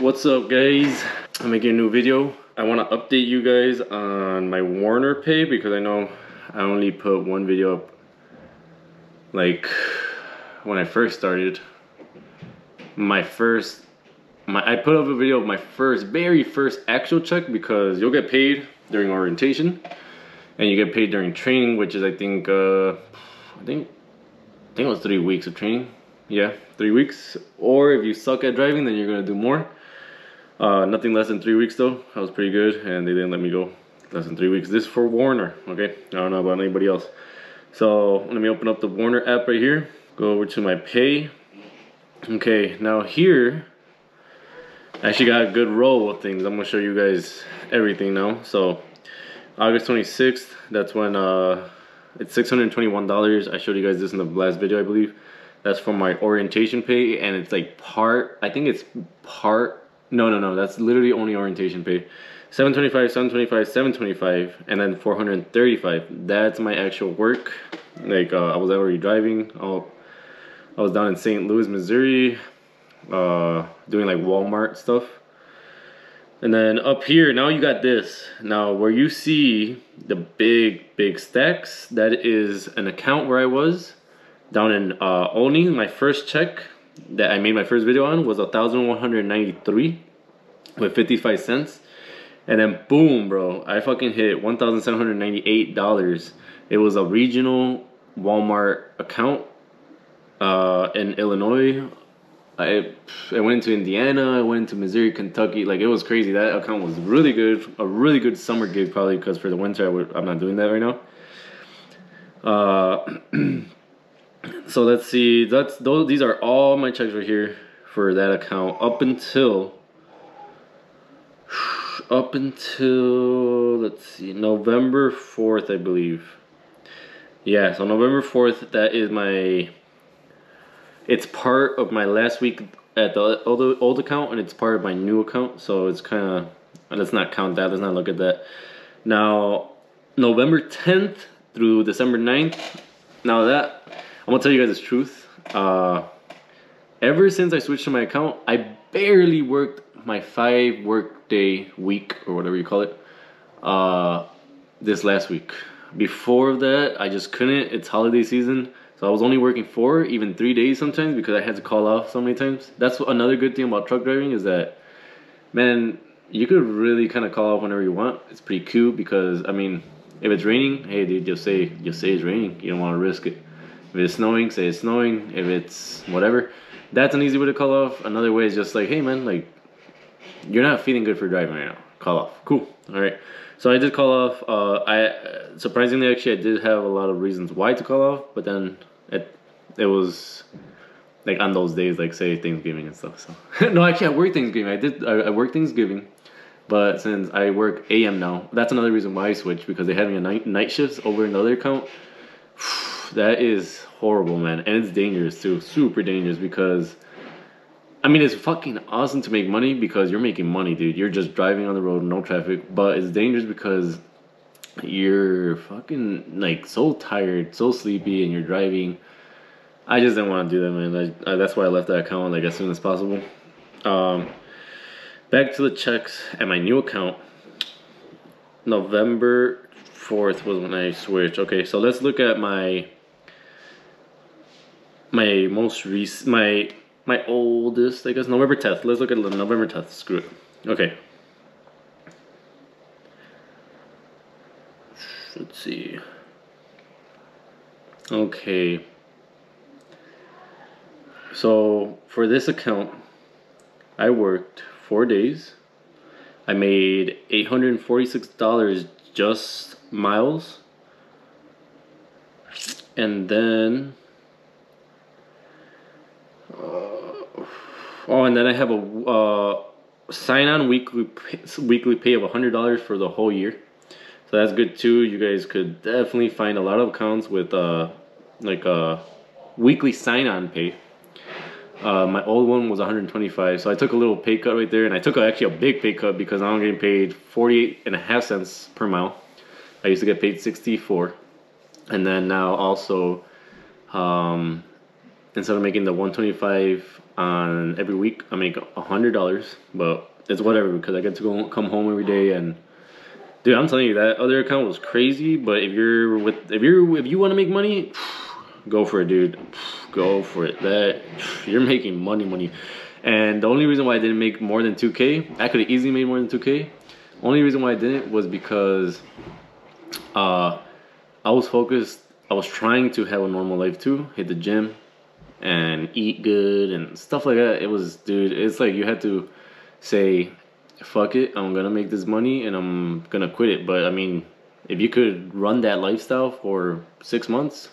What's up, guys? I'm making a new video. I want to update you guys on my Werner pay because I know I only put one video up like when I first started. I put up a video of my very first actual check because you'll get paid during orientation and you get paid during training, which is I think it was 3 weeks of training. Yeah, 3 weeks. Or if you suck at driving, then you're gonna do more. Nothing less than 3 weeks though. I was pretty good and they didn't let me go less than 3 weeks. This is for Werner, okay? I don't know about anybody else. So let me open up the Werner app right here. Go over to my pay. Okay, now here I actually got a good roll of things. I'm gonna show you guys everything now. So August 26th, that's when it's $621. I showed you guys this in the last video, I believe. That's for my orientation pay, and it's like part, I think it's part, no, that's literally only orientation pay. 725, 725, 725, and then 435. That's my actual work. Like I was already driving. I was down in St. Louis, Missouri, doing like Walmart stuff. And then up here, now you got this. Now where you see the big stacks, that is an account where I was down in Olney. My first check that I made my first video on was $1,193 with 55 cents. And then boom, bro, I fucking hit $1,798. It was a regional Walmart account in Illinois. I went into Indiana, I went into Missouri, Kentucky. Like, it was crazy. That account was really good. A really good summer gig, probably, because for the winter I'm not doing that right now. So let's see. These are all my checks right here for that account up until let's see, November 4th, I believe. Yeah, so November 4th, that is my. It's part of my last week at the old account, and it's part of my new account. So it's kind of, let's not count that. Let's not look at that. Now, November 10th through December 9th. Now that, I'm gonna tell you guys the truth. Ever since I switched to my account, I barely worked my 5-workday week or whatever you call it. This last week. Before that, I just couldn't. It's holiday season. So I was only working 4, even 3 days sometimes because I had to call off so many times. That's another good thing about truck driving is that, man, you could really kind of call off whenever you want. It's pretty cool because, I mean, if it's raining, hey, dude, you'll say it's raining. You don't want to risk it. If it's snowing, say it's snowing. If it's whatever, that's an easy way to call off. Another way is just like, hey, man, like, you're not feeling good for driving right now. Call off. Cool. All right. So I did call off. I surprisingly, actually, I did have a lot of reasons why to call off, but then it was like on those days, like say Thanksgiving and stuff. So no, actually, I worked Thanksgiving. I worked Thanksgiving, but since I work AM now, that's another reason why I switched, because they had me a night shifts over in the other account. That is horrible, man, and it's dangerous too. Super dangerous, because I mean, it's fucking awesome to make money because you're making money, dude. You're just driving on the road, no traffic. But it's dangerous because you're fucking like so tired, so sleepy, and you're driving. I just didn't want to do that, man. That's why I left that account like as soon as possible. Back to the checks at my new account. November 4th was when I switched. Okay, so let's look at my most recent, my oldest, I guess, November 10th. Let's look at November 10th. Screw it. Okay. Let's see. Okay. So for this account, I worked 4 days. I made $846 just miles. And then... oh, and then I have a sign-on weekly pay of $100 for the whole year, so that's good too. You guys could definitely find a lot of accounts with like a weekly sign-on pay. My old one was $125, so I took a little pay cut right there, and I took actually a big pay cut because now I'm getting paid 48.5 cents per mile. I used to get paid 64, and then now also instead of making the 125. on every week. I make $100, but it's whatever because I get to go come home every day. And dude, I'm telling you, that other account was crazy. But if you want to make money, go for it, dude. Go for it. That you're making money. And the only reason why I didn't make more than 2K, I could have easily made more than 2K. Only reason why I didn't was because I was focused. I was trying to have a normal life too, hit the gym and eat good and stuff like that. It was, dude, it's like you had to say, fuck it, I'm gonna make this money and I'm gonna quit it. But I mean, if you could run that lifestyle for 6 months,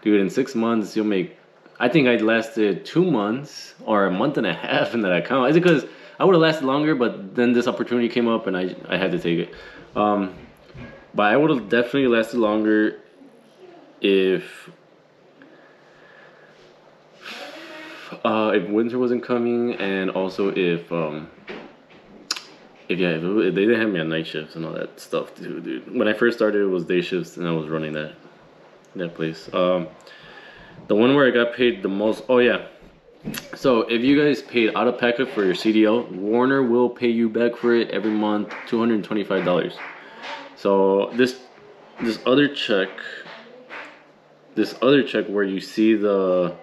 dude, in 6 months you'll make, I think I lasted 2 months or a month and a half in that account. It's because I would have lasted longer, but then this opportunity came up and I had to take it. But I would have definitely lasted longer if winter wasn't coming, and also if they didn't have me on night shifts and all that stuff too, dude. When I first started, it was day shifts, and I was running that place. The one where I got paid the most. Oh yeah. So if you guys paid out of pocket for your CDL, Werner will pay you back for it every month, $225. So this other check where you see the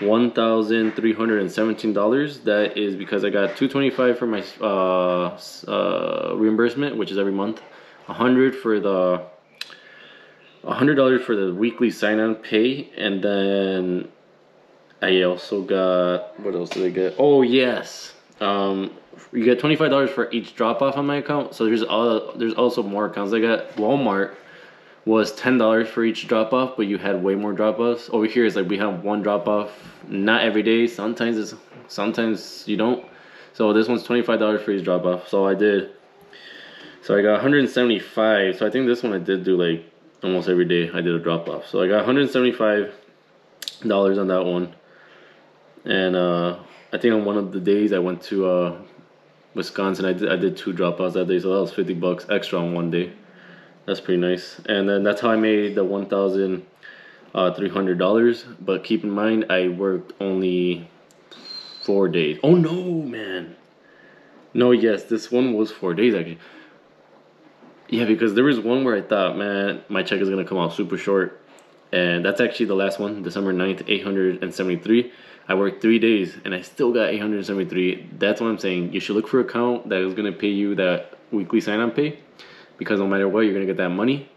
$1,317, that is because I got $225 for my reimbursement, which is every month, $100 for the weekly sign-on pay, and then I also got, what else did I get? Oh yes, you get $25 for each drop-off on my account. So there's also more accounts. I got Walmart was $10 for each drop-off, but you had way more drop-offs. Over here is like we have one drop-off, not every day. Sometimes you don't. So this one's $25 for each drop-off. So I got 175. So I think this one I did do like almost every day. I did a drop-off. So I got $175 on that one. And I think on one of the days I went to Wisconsin, I did two drop-offs that day. So that was $50 extra on one day. That's pretty nice. And then that's how I made the $1,300. But keep in mind, I worked only 4 days. Oh no, man. No, yes, this one was 4 days actually. Yeah, because there was one where I thought, man, my check is gonna come out super short. And that's actually the last one, December 9th, 873. I worked 3 days and I still got 873. That's what I'm saying. You should look for an account that is gonna pay you that weekly sign-on pay. Because no matter what, you're gonna get that money.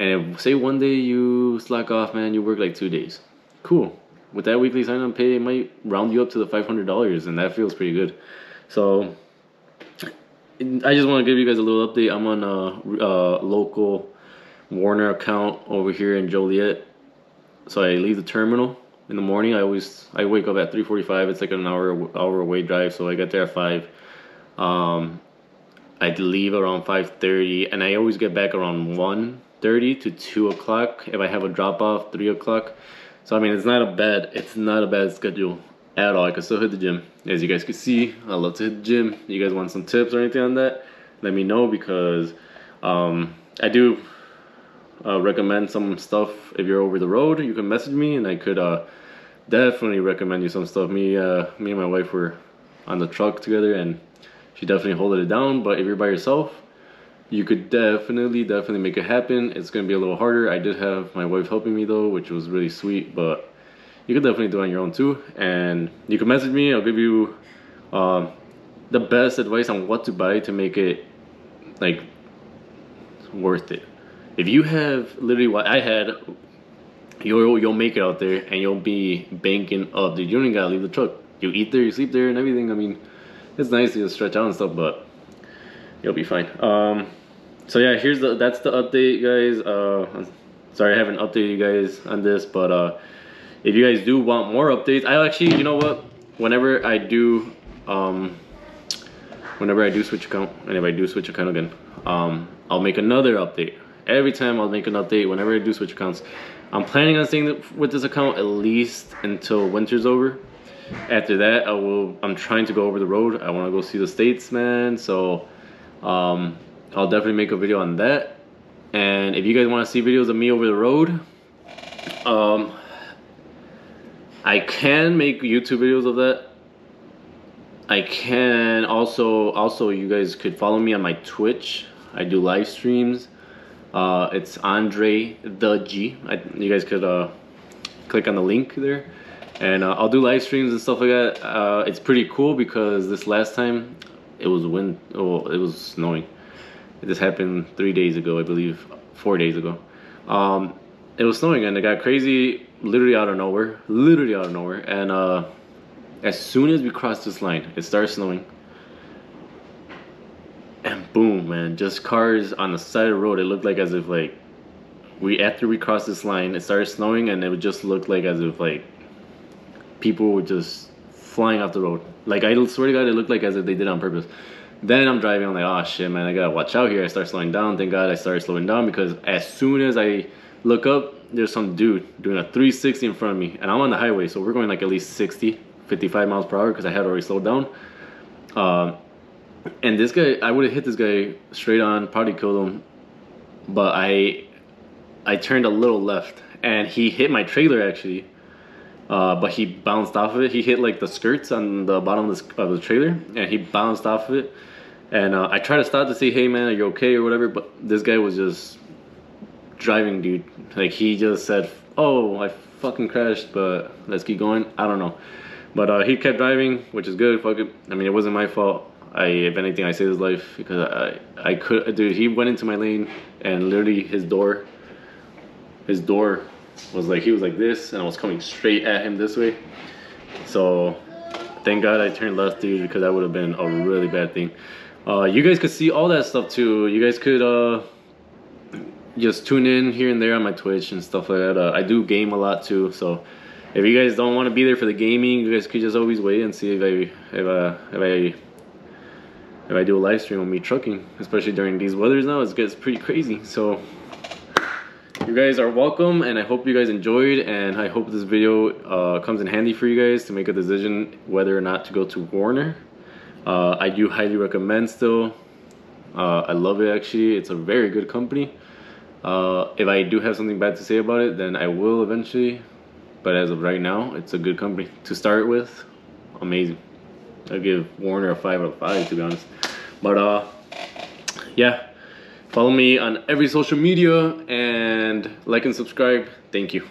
And if, say one day you slack off, man, you work like 2 days. Cool. With that weekly sign-on pay, it might round you up to the $500, and that feels pretty good. So I just want to give you guys a little update. I'm on a local Werner account over here in Joliet. So I leave the terminal in the morning. I wake up at 3:45. It's like an hour away drive, so I get there at 5. I'd leave around 5:30, and I always get back around 1:30 to 2 o'clock. If I have a drop off, 3 o'clock. So I mean, it's not a bad schedule at all. I can still hit the gym, as you guys can see. I love to hit the gym. You guys want some tips or anything on that? Let me know, because I do recommend some stuff. If you're over the road, you can message me, and I could definitely recommend you some stuff. Me and my wife were on the truck together, and she definitely holded it down. But if you're by yourself, you could definitely make it happen. It's gonna be a little harder. I did have my wife helping me though, which was really sweet, but you could definitely do it on your own too. And you can message me. I'll give you the best advice on what to buy to make it like worth it. If you have literally what I had, you'll make it out there, and you'll be banking up, dude. You don't even gotta leave the truck. You eat there, you sleep there, and everything. I mean, it's nice to just stretch out and stuff, but you'll be fine. So yeah, that's the update, guys. Sorry I haven't updated you guys on this, but if you guys do want more updates, I'll actually, you know what? Whenever I do switch account, and if I do switch account again, I'll make another update. Every time I'll make an update whenever I do switch accounts. I'm planning on staying with this account at least until winter's over. After that, I'm trying to go over the road. I want to go see the States, man. So I'll definitely make a video on that. And if you guys want to see videos of me over the road, I can make YouTube videos of that. I can also you guys could follow me on my Twitch. I do live streams. It's Andre the G. You guys could click on the link there, and I'll do live streams and stuff like that. It's pretty cool because this last time it was wind. Oh, it was snowing. This happened 3 days ago, I believe, 4 days ago. It was snowing and it got crazy, literally out of nowhere, and as soon as we crossed this line, it starts snowing. And boom, man, just cars on the side of the road. It looked like as if like after we crossed this line, it started snowing, and it just looked like as if like people were just flying off the road. Like, I swear to God, it looked like as if they did on purpose. Then I'm driving, I'm like, oh shit, man, I gotta watch out here. I start slowing down. Thank God I started slowing down, because as soon as I look up, there's some dude doing a 360 in front of me, and I'm on the highway, so we're going like at least 60, 55 miles per hour because I had already slowed down. And this guy, I would have hit this guy straight on, probably killed him, but I turned a little left, and he hit my trailer actually. But he bounced off of it. He hit like the skirts on the bottom of the trailer, and he bounced off of it. And I tried to stop to say, hey man, are you okay or whatever, but this guy was just driving, dude. Like, he just said, oh, I fucking crashed, but let's keep going. I don't know, but he kept driving, which is good. Fuck it, I mean, it wasn't my fault. If anything, I saved his life, because I could, dude, he went into my lane, and literally his door was like, he was like this, and I was coming straight at him this way. So thank God I turned left, dude, because that would have been a really bad thing. You guys could see all that stuff too. You guys could just tune in here and there on my Twitch and stuff like that. I do game a lot too, so if you guys don't want to be there for the gaming, you guys could just always wait and see if I do a live stream on me trucking, especially during these weathers now. It gets pretty crazy, so you guys are welcome, and I hope you guys enjoyed, and I hope this video comes in handy for you guys to make a decision whether or not to go to Werner. I do highly recommend still. I love it actually. It's a very good company. If I do have something bad to say about it, then I will eventually, but as of right now, it's a good company to start with. Amazing. I'll give Werner a 5 out of 5, to be honest. But yeah. Follow me on every social media, and like and subscribe. Thank you.